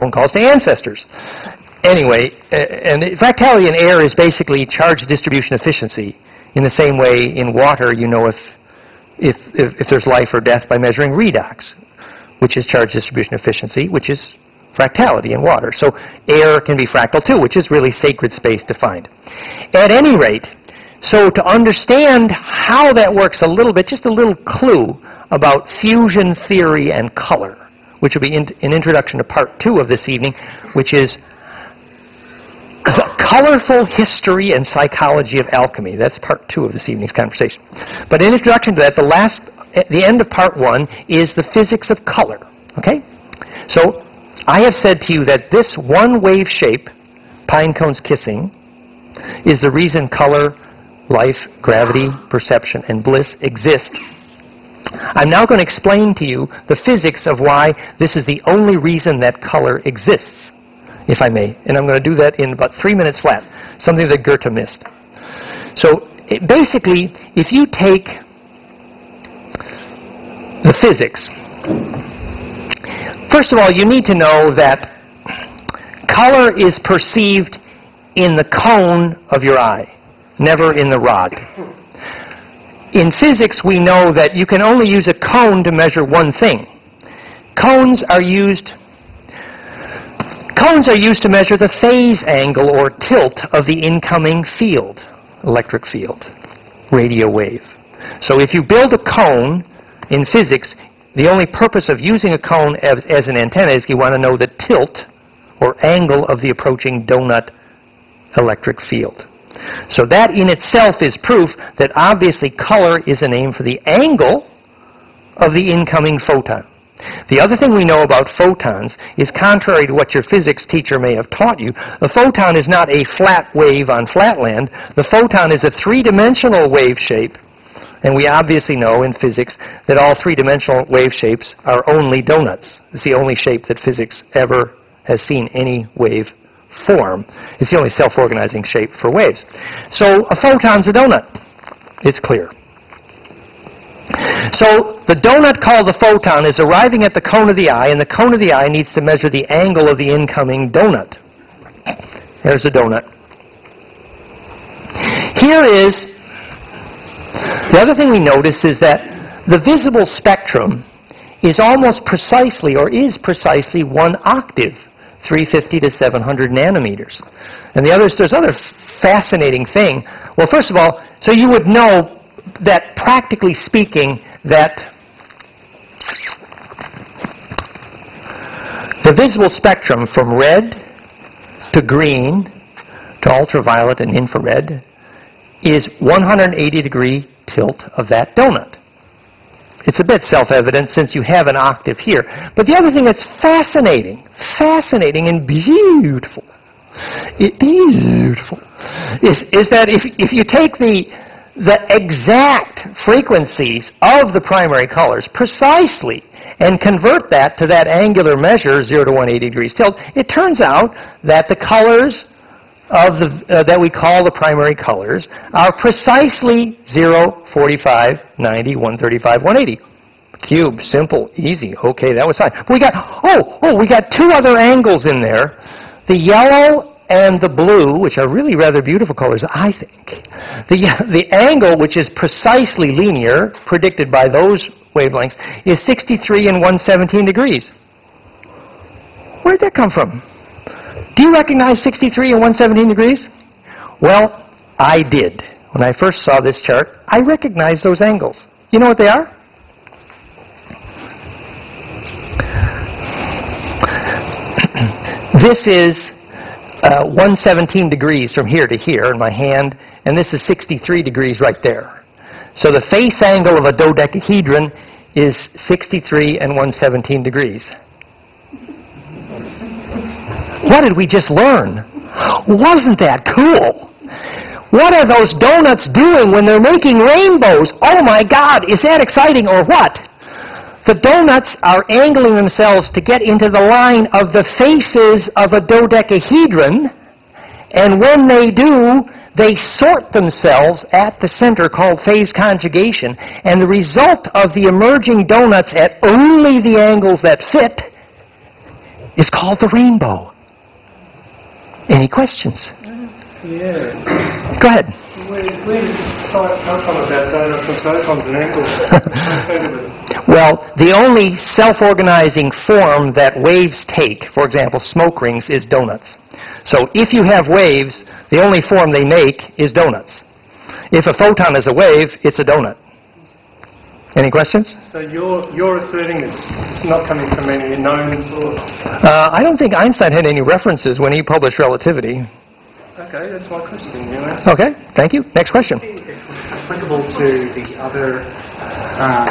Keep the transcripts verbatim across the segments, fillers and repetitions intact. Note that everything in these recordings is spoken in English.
One calls to ancestors. Anyway, and fractality in air is basically charge distribution efficiency. In the same way, in water, you know if, if, if, if there's life or death by measuring redox, which is charge distribution efficiency, which is fractality in water. So air can be fractal too, which is really sacred space defined. At any rate, so to understand how that works a little bit, just a little clue about fusion theory and color, which will be in, an introduction to part two of this evening, which is the colorful history and psychology of alchemy. That's part two of this evening's conversation. But in introduction to that, the last, the end of part one is the physics of color. Okay? So I have said to you that this one-wave shape, pine cones kissing, is the reason color, life, gravity, perception, and bliss exist. I'm now going to explain to you the physics of why this is the only reason that color exists, if I may. And I'm going to do that in about three minutes flat, something that Goethe missed. So it basically, if you take the physics, first of all, you need to know that color is perceived in the cone of your eye, never in the rod. In physics, we know that you can only use a cone to measure one thing. Cones are used... Cones are used to measure the phase angle or tilt of the incoming field, electric field, radio wave. So if you build a cone in physics, the only purpose of using a cone as, as an antenna is you want to know the tilt or angle of the approaching donut electric field. So that in itself is proof that obviously color is a name for the angle of the incoming photon. The other thing we know about photons is, contrary to what your physics teacher may have taught you, the photon is not a flat wave on flatland. The photon is a three-dimensional wave shape. And we obviously know in physics that all three-dimensional wave shapes are only donuts. It's the only shape that physics ever has seen any wave form. It's the only self-organizing shape for waves. So a photon's a donut. It's clear. So the donut called the photon is arriving at the cone of the eye, and the cone of the eye needs to measure the angle of the incoming donut. There's the donut. Here is, the other thing we notice is that the visible spectrum is almost precisely, or is precisely, one octave, three fifty to seven hundred nanometers. And the others, there's other fascinating thing. Well, first of all, so you would know that practically speaking, that the visible spectrum from red to green to ultraviolet and infrared is one hundred eighty degree tilt of that donut. It's a bit self-evident since you have an octave here. But the other thing that's fascinating, fascinating and beautiful, it, beautiful, is, is that if, if you take the the exact frequencies of the primary colors precisely and convert that to that angular measure, zero to one hundred eighty degrees tilt, it turns out that the colors of the, uh, that we call the primary colors are precisely zero, forty-five, ninety, one thirty-five, one eighty. Cube, simple, easy. Okay, that was fine. We got, oh, oh, we got two other angles in there. The yellow and the blue, which are really rather beautiful colors, I think. The, the angle, which is precisely linear, predicted by those wavelengths, is sixty-three and one seventeen degrees. Where did that come from? Do you recognize sixty-three and one seventeen degrees? Well, I did. When I first saw this chart, I recognized those angles. You know what they are? This is Uh, one seventeen degrees from here to here in my hand, and this is sixty-three degrees right there. So the face angle of a dodecahedron is sixty-three and one seventeen degrees. What did we just learn? Wasn't that cool? What are those donuts doing when they're making rainbows? Oh my God, is that exciting or what? The donuts are angling themselves to get into the line of the faces of a dodecahedron, and when they do, they sort themselves at the center called phase conjugation, and the result of the emerging donuts at only the angles that fit is called the rainbow. Any questions? Yeah. Go ahead. Where does the science come from about donuts and photons and angles? Well, the only self-organizing form that waves take, for example, smoke rings, is donuts. So if you have waves, the only form they make is donuts. If a photon is a wave, it's a donut. Any questions? So you're, you're asserting this. It's not coming from any known source? Uh, I don't think Einstein had any references when he published relativity. Okay, that's my question. You know. Okay, thank you. Next question. It's applicable to the other um,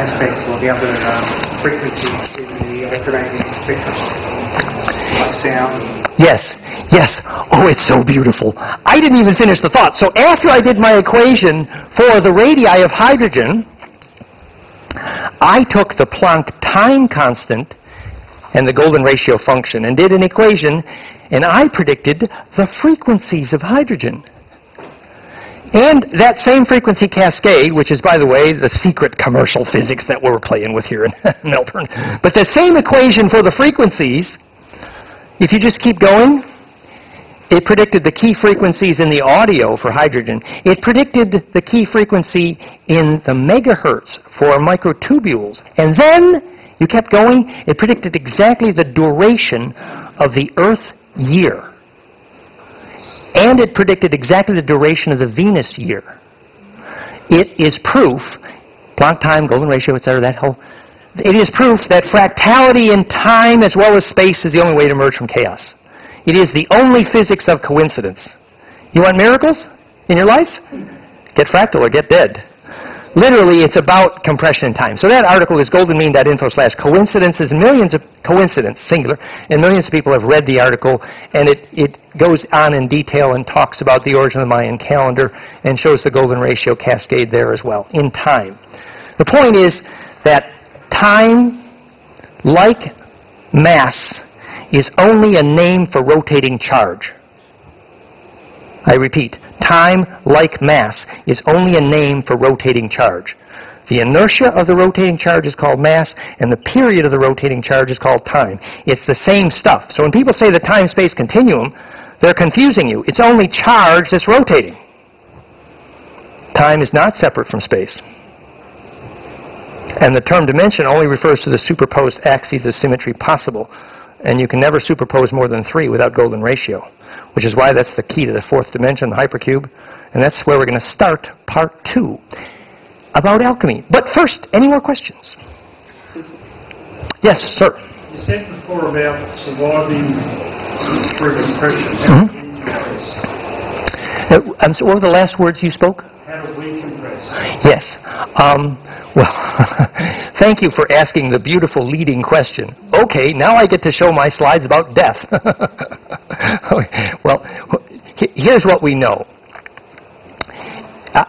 aspects or the other um, frequencies in the electromagnetic spectrum, like sound. Yes, yes. Oh, it's so beautiful. I didn't even finish the thought. So after I did my equation for the radii of hydrogen, I took the Planck time constant and the golden ratio function and did an equation. And I predicted the frequencies of hydrogen. And that same frequency cascade, which is, by the way, the secret commercial physics that we're playing with here in Melbourne. But the same equation for the frequencies, if you just keep going, it predicted the key frequencies in the audio for hydrogen. It predicted the key frequency in the megahertz for microtubules. And then you kept going, it predicted exactly the duration of the Earth year, and it predicted exactly the duration of the Venus year. It is proof, Planck time, golden ratio, et cetera, that whole, it is proof that fractality in time as well as space is the only way to emerge from chaos. It is the only physics of coincidence. You want miracles in your life? Get fractal or get dead. Literally, it's about compression in time. So that article is goldenmean.info slash coincidences. Millions of coincidence, singular, and millions of people have read the article, and it, it goes on in detail and talks about the origin of the Mayan calendar and shows the golden ratio cascade there as well, in time. The point is that time, like mass, is only a name for rotating charge. I repeat, time, like mass, is only a name for rotating charge. The inertia of the rotating charge is called mass, and the period of the rotating charge is called time. It's the same stuff. So when people say the time-space continuum, they're confusing you. It's only charge that's rotating. Time is not separate from space. And the term dimension only refers to the superposed axes of symmetry possible. And you can never superpose more than three without golden ratio, which is why that's the key to the fourth dimension, the hypercube. And that's where we're going to start part two about alchemy. But first, any more questions? Yes, sir? You said before about surviving through compression. How do we compress? I'm sorry, what were the last words you spoke? How do we compress? Yes. Um, well, thank you for asking the beautiful leading question. Okay, now I get to show my slides about death. Okay, well, here's what we know. Uh,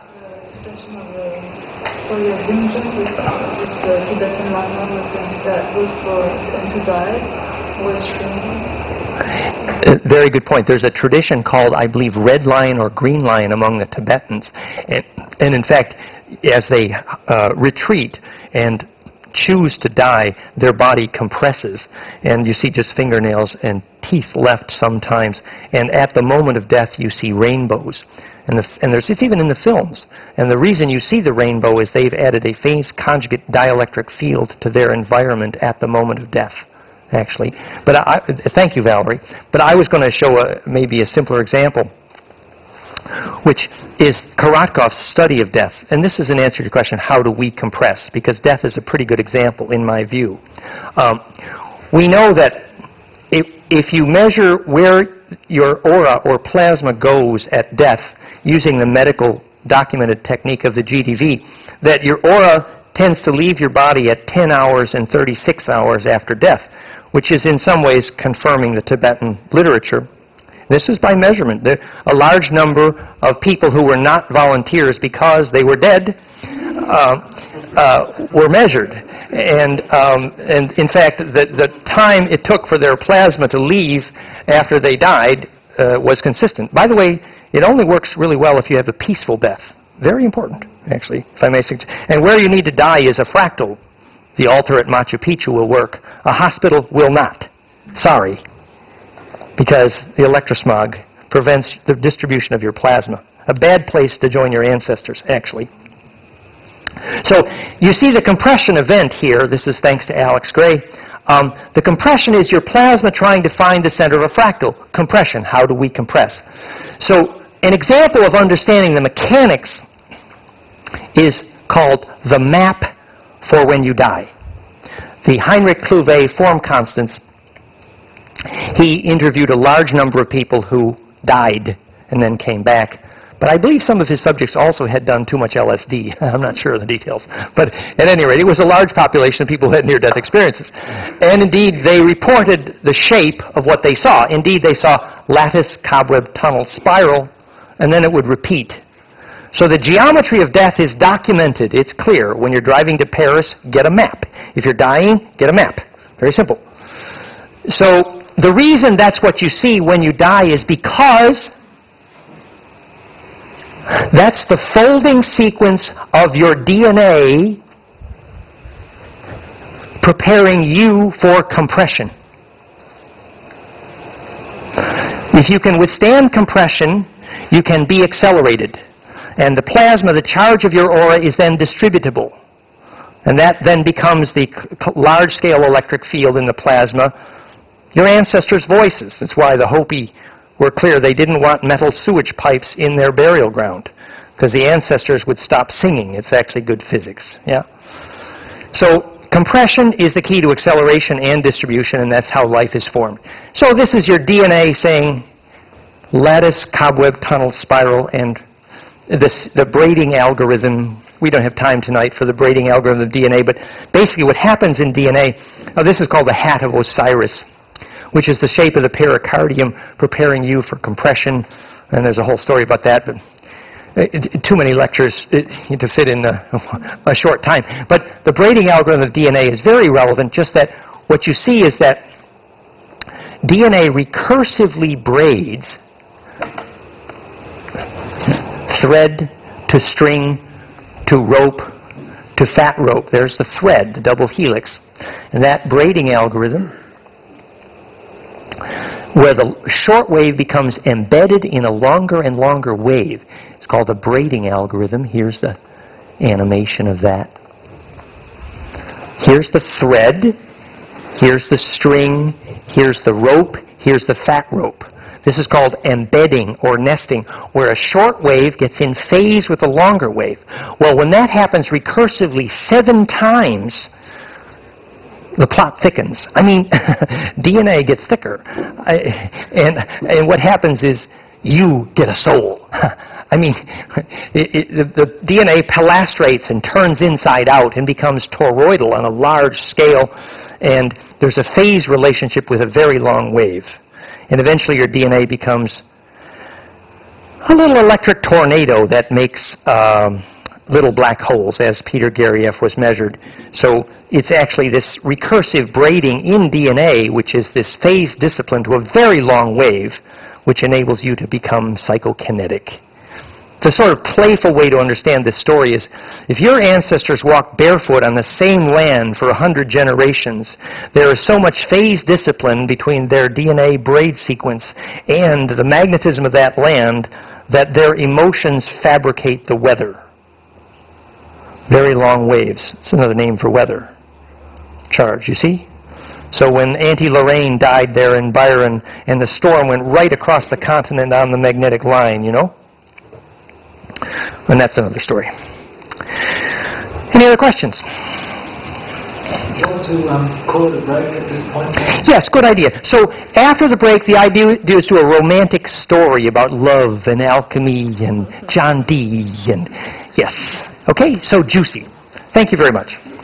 uh, very good point. There's a tradition called, I believe, Red Lion or Green Lion among the Tibetans. And, and in fact, as they uh, retreat and choose to die, their body compresses, and you see just fingernails and teeth left sometimes, and at the moment of death you see rainbows, and, the, and there's, it's even in the films, and the reason you see the rainbow is they've added a phase conjugate dielectric field to their environment at the moment of death, actually. But I, I, thank you, Valerie, but I was going to show a, maybe a simpler example, which is Karatkov's study of death. And this is an answer to the question, how do we compress? Because death is a pretty good example, in my view. Um, we know that if, if you measure where your aura or plasma goes at death using the medical documented technique of the G D V, that your aura tends to leave your body at ten hours and thirty-six hours after death, which is in some ways confirming the Tibetan literature. This is by measurement. A large number of people who were not volunteers because they were dead uh, uh, were measured. And, um, and in fact, the, the time it took for their plasma to leave after they died uh, was consistent. By the way, it only works really well if you have a peaceful death. Very important, actually, if I may suggest. And where you need to die is a fractal The altar at Machu Picchu will work. A hospital will not. Sorry. Because the electrosmog prevents the distribution of your plasma. A bad place to join your ancestors, actually. So you see the compression event here. This is thanks to Alex Gray. Um, the compression is your plasma trying to find the center of a fractal. Compression. How do we compress? So an example of understanding the mechanics is called the map for when you die. The Heinrich-Kluve form constants. He interviewed a large number of people who died and then came back. But I believe some of his subjects also had done too much L S D. I'm not sure of the details. But at any rate, it was a large population of people who had near-death experiences. And indeed, they reported the shape of what they saw. Indeed, they saw lattice, cobweb, tunnel, spiral, and then it would repeat. So the geometry of death is documented. It's clear. When you're driving to Paris, get a map. If you're dying, get a map. Very simple. So the reason that's what you see when you die is because that's the folding sequence of your D N A preparing you for compression. If you can withstand compression, you can be accelerated. And the plasma, the charge of your aura, is then distributable. And that then becomes the large-scale electric field in the plasma. Your ancestors' voices. That's why the Hopi were clear they didn't want metal sewage pipes in their burial ground, because the ancestors would stop singing. It's actually good physics. Yeah. So compression is the key to acceleration and distribution, and that's how life is formed. So this is your D N A saying lattice, cobweb, tunnel, spiral, and this, the braiding algorithm. We don't have time tonight for the braiding algorithm of D N A, but basically what happens in D N A, now this is called the hat of Osiris, which is the shape of the pericardium preparing you for compression. And there's a whole story about that, but it, it, too many lectures it, to fit in a, a short time. But the braiding algorithm of D N A is very relevant, just that what you see is that D N A recursively braids thread to string to rope to fat rope. There's the thread, the double helix. And that braiding algorithm, where the short wave becomes embedded in a longer and longer wave. It's called the braiding algorithm. Here's the animation of that. Here's the thread. Here's the string. Here's the rope. Here's the fat rope. This is called embedding or nesting, where a short wave gets in phase with a longer wave. Well, when that happens recursively seven times, the plot thickens. I mean, D N A gets thicker. I, and, and what happens is you get a soul. I mean, it, it, the, the D N A pilastrates and turns inside out and becomes toroidal on a large scale. And there's a phase relationship with a very long wave. And eventually your D N A becomes a little electric tornado that makes Um, little black holes, as Peter Gariaev was measured. So it's actually this recursive braiding in D N A, which is this phase discipline to a very long wave, which enables you to become psychokinetic. The sort of playful way to understand this story is, if your ancestors walked barefoot on the same land for a hundred generations, there is so much phase discipline between their D N A braid sequence and the magnetism of that land that their emotions fabricate the weather. Very long waves. It's another name for weather charge, you see? So when Auntie Lorraine died there in Byron, and the storm went right across the continent on the magnetic line, you know? And that's another story. Any other questions? Do you want to um, call it a break at this point? Yes, good idea. So after the break, the idea is to do a romantic story about love and alchemy and John Dee and yes. Okay, so juicy. Thank you very much.